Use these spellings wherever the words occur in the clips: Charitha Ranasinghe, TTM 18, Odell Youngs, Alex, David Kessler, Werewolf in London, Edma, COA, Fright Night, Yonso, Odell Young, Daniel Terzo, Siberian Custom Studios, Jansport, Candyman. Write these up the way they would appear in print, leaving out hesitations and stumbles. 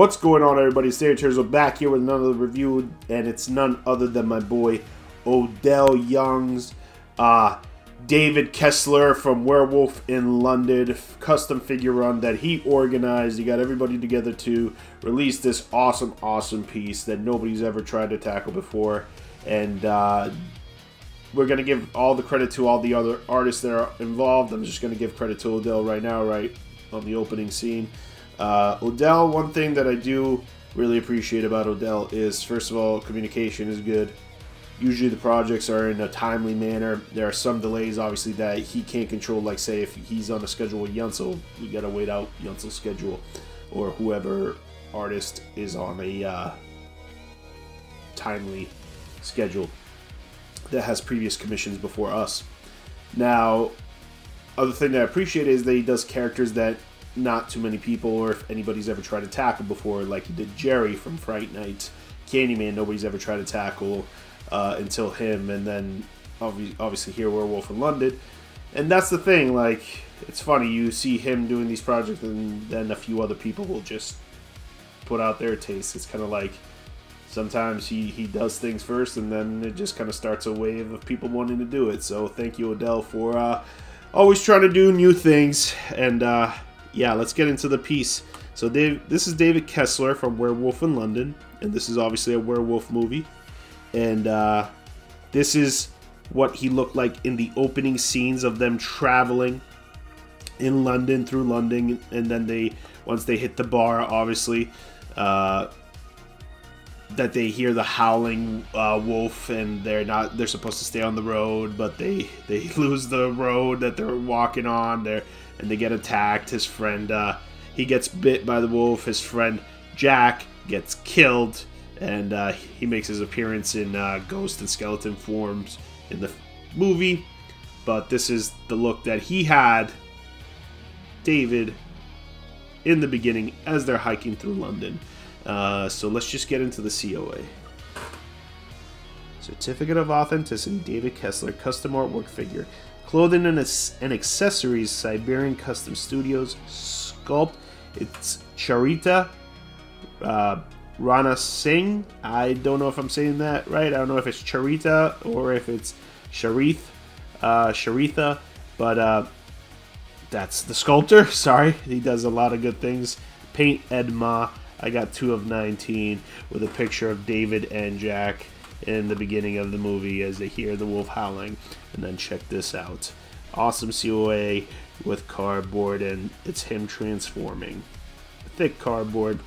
What's going on, everybody? It's Daniel Terzo back here with another review, and it's none other than my boy Odell Youngs, David Kessler from Werewolf in London custom figure run that he organized. He got everybody together to release this awesome piece that nobody's ever tried to tackle before, and we're going to give all the credit to all the other artists that are involved. I'm just going to give credit to Odell right now, right on the opening scene. Odell, one thing that I do really appreciate about Odell is, first of all, communication is good. Usually the projects are in a timely manner. There are some delays, obviously, that he can't control. Like, say, if he's on a schedule with Yonso, we got to wait out Yonso's schedule, or whoever artist is on a timely schedule that has previous commissions before us. Now, other thing that I appreciate is that he does characters that not too many people, or if anybody's ever tried to tackle before, like he did Jerry from Fright Night, Candyman, nobody's ever tried to tackle until him, and then obviously here, Werewolf in London. And that's the thing, like, it's funny, you see him doing these projects, and then a few other people will just put out their taste. It's kind of like, sometimes he does things first, and then it just kind of starts a wave of people wanting to do it. So thank you, Odell, for always trying to do new things. And yeah, let's get into the piece. So this is David Kessler from Werewolf in London, and this is obviously a werewolf movie. And this is what he looked like in the opening scenes of them traveling in London, through London, and then once they hit the bar, obviously, that they hear the howling wolf, and they're supposed to stay on the road, but they lose the road that they're walking on there, and they get attacked. His friend, he gets bit by the wolf. His friend Jack gets killed, and he makes his appearance in ghost and skeleton forms in the movie. But this is the look that he had, David, in the beginning as they're hiking through London. So let's just get into the COA. Certificate of Authenticity, David Kessler, custom artwork figure. Clothing and accessories, Siberian Custom Studios. Sculpt, it's Charitha Ranasinghe. I don't know if I'm saying that right. I don't know if it's Charitha or if it's Charitha, but that's the sculptor. Sorry, he does a lot of good things. Paint, Edma. I got 2 of 19 with a picture of David and Jack in the beginning of the movie as they hear the wolf howling. And then check this out. Awesome COA with cardboard, and it's him transforming. Thick cardboard.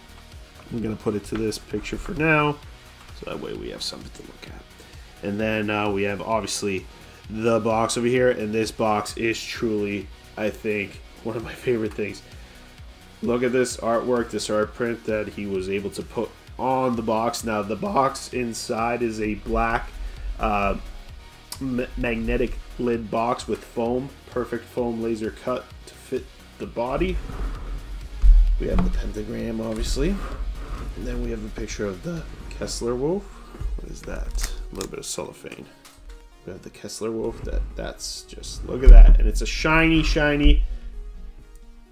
I'm going to put it to this picture for now, so that way we have something to look at. And then we have obviously the box over here, and this box is truly, I think, one of my favorite things. Look at this artwork, this art print that he was able to put on the box. Now the box inside is a black magnetic lid box with foam, perfect foam laser cut to fit the body. We have the pentagram, obviously, and then we have a picture of the Kessler wolf. What is that? A little bit of cellophane. We have the Kessler wolf. That's just, look at that, and it's a shiny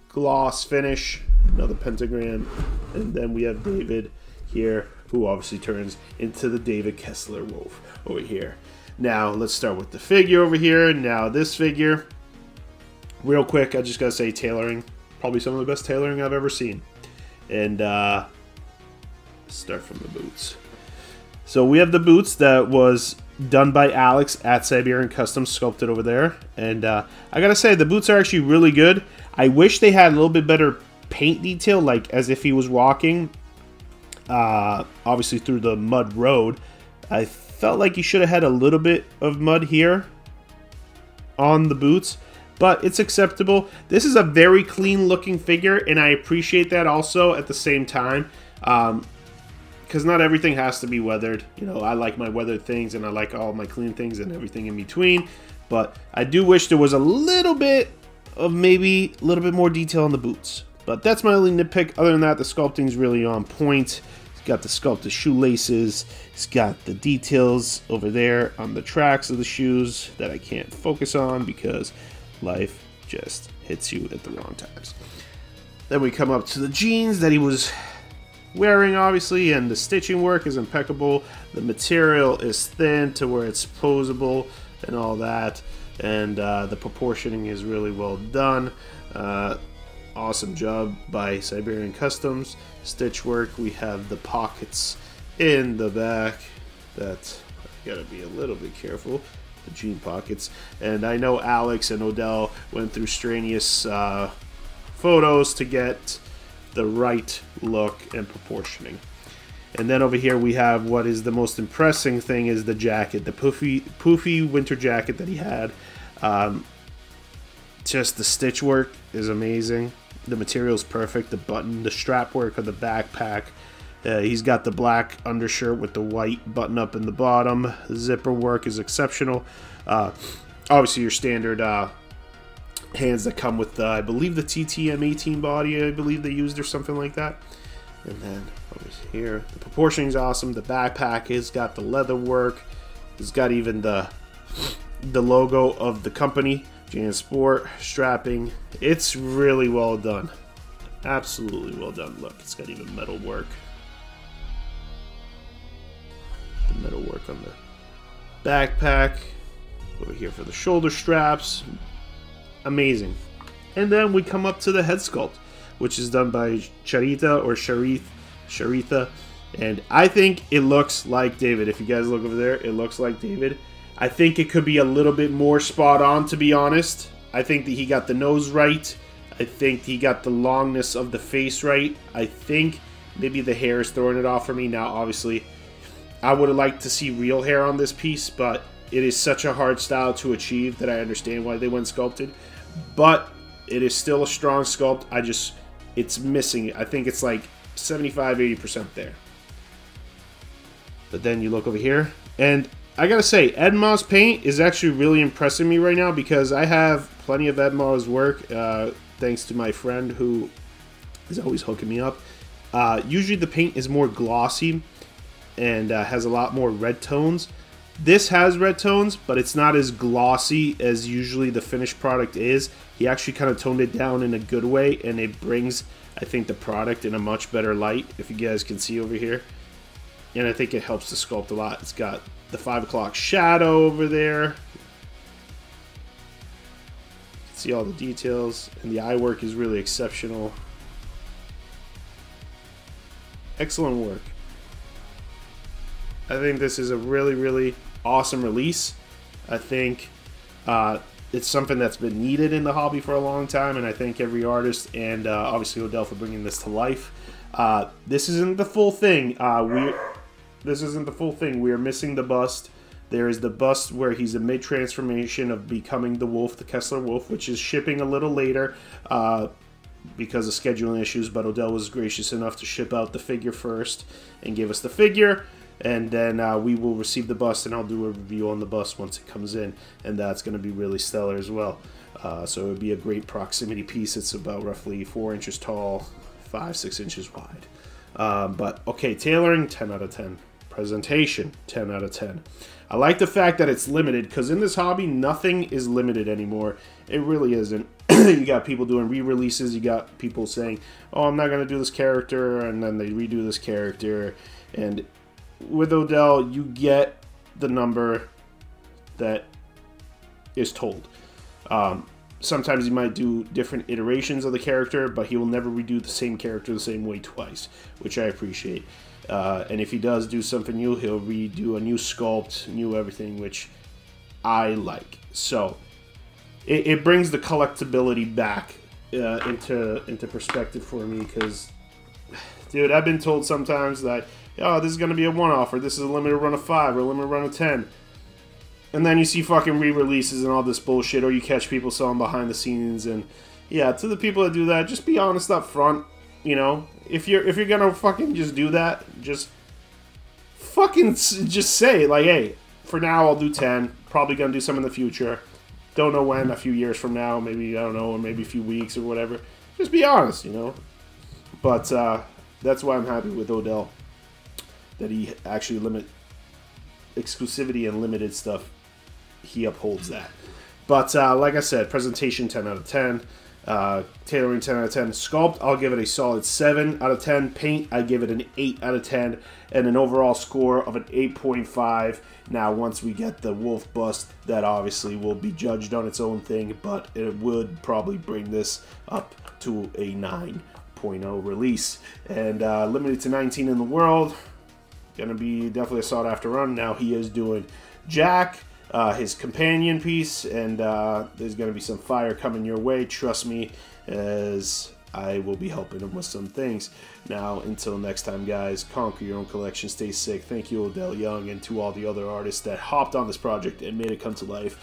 gloss finish. Another pentagram, and then we have David here, who obviously turns into the David Kessler wolf over here. Now let's start with the figure over here. Now this figure, real quick, I just gotta say, tailoring, probably some of the best tailoring I've ever seen. And start from the boots. So we have the boots that was done by Alex at Siberian Custom, sculpted over there. And I gotta say, the boots are actually really good. I wish they had a little bit better paint detail, like as if he was walking obviously through the mud road. I felt like he should have had a little bit of mud here on the boots, but it's acceptable. This is a very clean looking figure, and I appreciate that also at the same time, because not everything has to be weathered. You know, I like my weathered things, and I like all my clean things and everything in between. But I do wish there was a little bit of, maybe a little bit more detail on the boots. But that's my only nitpick. Other than that, the sculpting's really on point. He's got the sculpted shoelaces. He's got the details over there on the tracks of the shoes that I can't focus on because life just hits you at the wrong times. Then we come up to the jeans that he was wearing, obviously, and the stitching work is impeccable. The material is thin to where it's posable and all that, and the proportioning is really well done. Awesome job by Siberian Customs. Stitch work, we have the pockets in the back that I gotta be a little bit careful, the jean pockets. And I know Alex and Odell went through strenuous photos to get the right look and proportioning. And then over here we have what is the most impressive thing is the jacket, the poofy winter jacket that he had. Just the stitch work is amazing. The material's perfect. The button, the strap work of the backpack. He's got the black undershirt with the white button up in the bottom. Zipper work is exceptional. Obviously your standard hands that come with, I believe, the TTM 18 body, I believe they used or something like that. And then over here, the proportioning is awesome. The backpack has got the leather work. It's got even the logo of the company, Jansport. Strapping, it's really well done. Absolutely well done. Look, it's got even metal work. The metal work on the backpack. Over here for the shoulder straps. Amazing. And then we come up to the head sculpt, which is done by Charitha, and I think it looks like David. If you guys look over there, it looks like David. I think it could be a little bit more spot on, to be honest. I think that he got the nose right. I think he got the longness of the face right. I think maybe the hair is throwing it off for me. Now, obviously, I would have liked to see real hair on this piece, but it is such a hard style to achieve that I understand why they went sculpted. But it is still a strong sculpt. I just, it's missing. I think it's like 75–80% there. But then you look over here, and I gotta say, Edma's paint is actually really impressing me right now, because I have plenty of Edma's work, thanks to my friend who is always hooking me up. Usually the paint is more glossy and has a lot more red tones. This has red tones, but it's not as glossy as usually the finished product is. He actually kind of toned it down in a good way, and it brings, I think, the product in a much better light, if you guys can see over here. And I think it helps the sculpt a lot. It's got the 5 o'clock shadow over there. See all the details, and the eye work is really exceptional. Excellent work. I think this is a really, really awesome release. I think it's something that's been needed in the hobby for a long time, and I thank every artist and obviously Odell for bringing this to life. This isn't the full thing. This isn't the full thing. We are missing the bust. There is the bust where he's a mid-transformation of becoming the wolf, the Kessler wolf, which is shipping a little later because of scheduling issues, but Odell was gracious enough to ship out the figure first and give us the figure. And then we will receive the bust, and I'll do a review on the bust once it comes in, and that's going to be really stellar as well. So it would be a great proximity piece. It's about roughly 4 inches tall, 5–6 inches wide. But okay, tailoring, 10 out of 10. Presentation, 10 out of 10. I like the fact that it's limited, because in this hobby, nothing is limited anymore. It really isn't. You got people doing re-releases. You got people saying, oh, I'm not going to do this character, and then they redo this character. And with Odell, you get the number that is told. Sometimes he might do different iterations of the character, but he will never redo the same character the same way twice, which I appreciate. And if he does do something new, he'll redo a new sculpt, new everything, which I like. So it brings the collectability back into perspective for me, because, dude, I've been told sometimes that, oh, this is going to be a one-off, or this is a limited run of 5, or a limited run of 10. And then you see fucking re-releases and all this bullshit, or you catch people selling behind the scenes. And yeah, to the people that do that, just be honest up front. You know, if you're going to fucking just do that, just fucking just say, like, hey, for now I'll do 10. Probably going to do some in the future. Don't know when, a few years from now, maybe, I don't know, or maybe a few weeks or whatever. Just be honest, you know. But that's why I'm happy with Odell, that he actually limit exclusivity and limited stuff. He upholds that. But like I said, presentation, 10 out of 10. Tailoring 10 out of 10. Sculpt, I'll give it a solid 7 out of 10. Paint, I give it an 8 out of 10. And an overall score of an 8.5. Now, once we get the wolf bust, that obviously will be judged on its own thing, but it would probably bring this up to a 9.0 release. And limited to 19 in the world. Gonna be definitely a sought-after run. Now he is doing Jack, his companion piece, and there's going to be some fire coming your way, trust me, as I will be helping him with some things. Now, until next time, guys, conquer your own collection, stay sick. Thank you, Odell Young, and to all the other artists that hopped on this project and made it come to life.